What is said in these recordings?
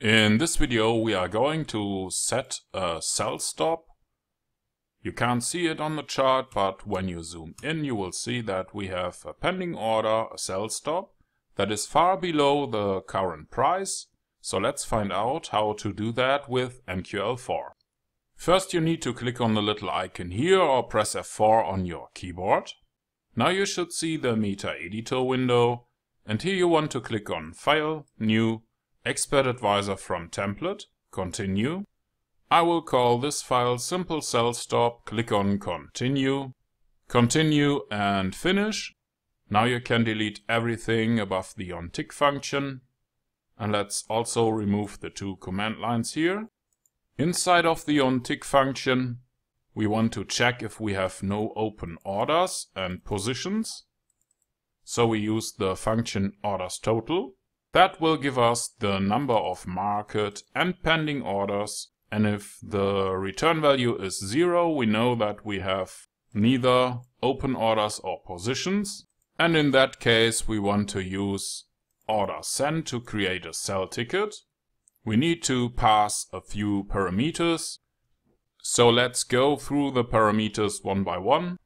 In this video we are going to set a sell stop. You can't see it on the chart, but when you zoom in you will see that we have a pending order, a sell stop, that is far below the current price. So let's find out how to do that with MQL4. First you need to click on the little icon here or press F4 on your keyboard. Now you should see the Meta Editor window, and here you want to click on File, New, Expert Advisor from Template, Continue. I will call this file SimpleSellStop, click on Continue, Continue and Finish. Now you can delete everything above the OnTick function. And let's also remove the two command lines here. Inside of the OnTick function, we want to check if we have no open orders and positions. So we use the function OrdersTotal. That will give us the number of market and pending orders. And if the return value is 0, we know that we have neither open orders or positions. And in that case, we want to use OrderSend to create a sell ticket. We need to pass a few parameters. So let's go through the parameters one by one.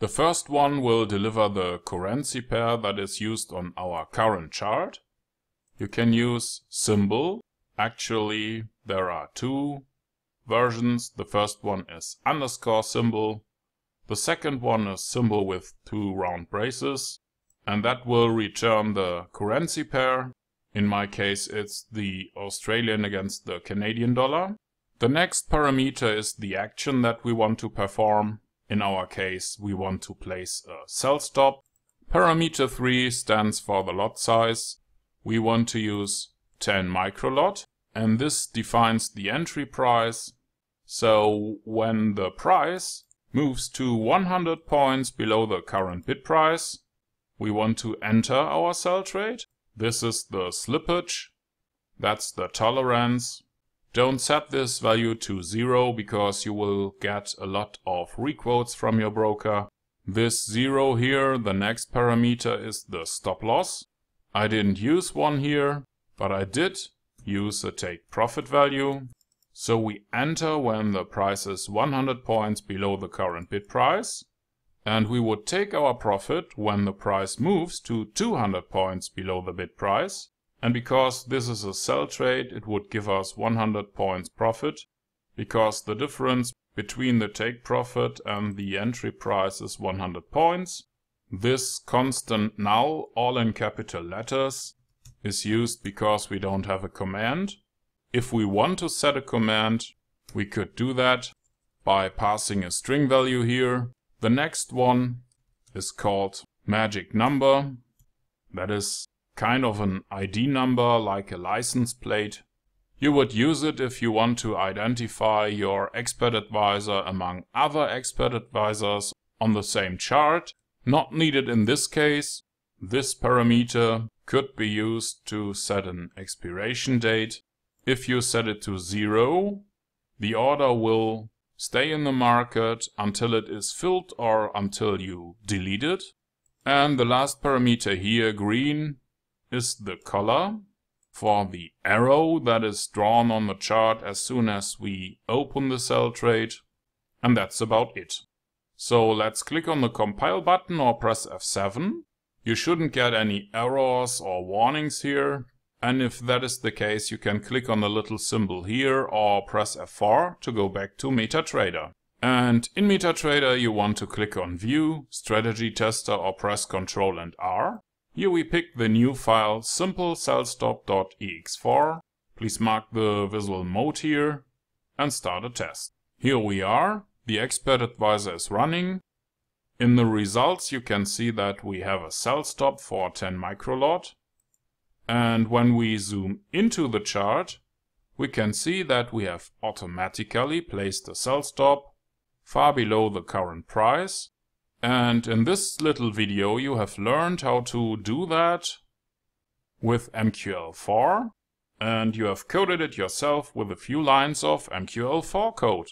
The first one will deliver the currency pair that is used on our current chart. You can use symbol. Actually, there are two versions. The first one is underscore symbol. The second one is symbol with two round braces, and that will return the currency pair. In my case, it's the Australian against the Canadian dollar. The next parameter is the action that we want to perform. In our case, we want to place a sell stop. Parameter 3 stands for the lot size. We want to use 10 microlot, and this defines the entry price. So when the price moves to 100 points below the current bid price, we want to enter our sell trade. This is the slippage. That's the tolerance. Don't set this value to 0 because you will get a lot of requotes from your broker. This 0 here, the next parameter is the stop loss. I didn't use one here, but I did use a take profit value. So we enter when the price is 100 points below the current bid price, and we would take our profit when the price moves to 200 points below the bid price. And because this is a sell trade, it would give us 100 points profit, because the difference between the take profit and the entry price is 100 points. This constant now, all in capital letters, is used because we don't have a command. If we want to set a command, we could do that by passing a string value here. The next one is called magic number. That is kind of an ID number, like a license plate. You would use it if you want to identify your expert advisor among other expert advisors on the same chart. Not needed in this case. This parameter could be used to set an expiration date. If you set it to 0, the order will stay in the market until it is filled or until you delete it. And the last parameter here, green, is the color for the arrow that is drawn on the chart as soon as we open the sell trade. And that's about it. So let's click on the compile button or press F7. You shouldn't get any errors or warnings here. And if that is the case, you can click on the little symbol here or press F4 to go back to MetaTrader. And in MetaTrader you want to click on View, Strategy Tester or press Ctrl and R. Here we pick the new file simplesellstop.ex4. Please mark the visual mode here and start a test. Here we are. The Expert Advisor is running. In the results you can see that we have a sell stop for 10 microlot. And when we zoom into the chart, we can see that we have automatically placed a sell stop far below the current price. And in this little video you have learned how to do that with MQL4, and you have coded it yourself with a few lines of MQL4 code.